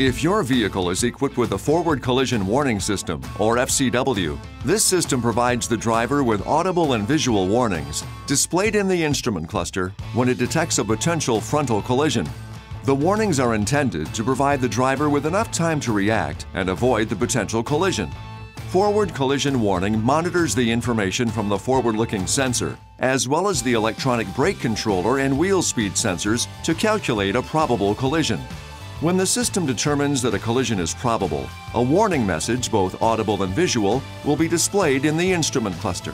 If your vehicle is equipped with a forward collision warning system, or FCW, this system provides the driver with audible and visual warnings displayed in the instrument cluster when it detects a potential frontal collision. The warnings are intended to provide the driver with enough time to react and avoid the potential collision. Forward collision warning monitors the information from the forward-looking sensor, as well as the electronic brake controller and wheel speed sensors to calculate a probable collision. When the system determines that a collision is probable, a warning message, both audible and visual, will be displayed in the instrument cluster.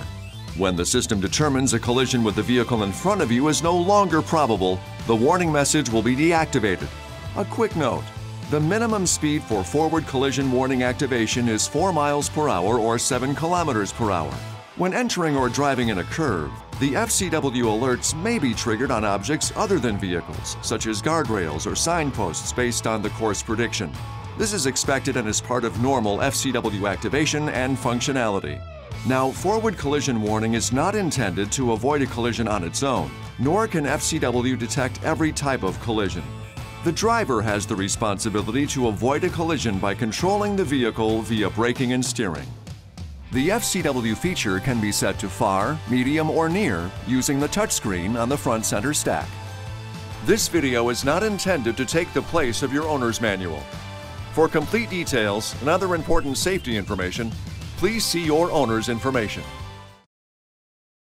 When the system determines a collision with the vehicle in front of you is no longer probable, the warning message will be deactivated. A quick note: the minimum speed for forward collision warning activation is 4 miles per hour or 7 kilometers per hour. When entering or driving in a curve, the FCW alerts may be triggered on objects other than vehicles, such as guardrails or signposts, based on the course prediction. This is expected and is part of normal FCW activation and functionality. Now, forward collision warning is not intended to avoid a collision on its own, nor can FCW detect every type of collision. The driver has the responsibility to avoid a collision by controlling the vehicle via braking and steering. The FCW feature can be set to far, medium, or near using the touchscreen on the front center stack. This video is not intended to take the place of your owner's manual. For complete details and other important safety information, please see your owner's information.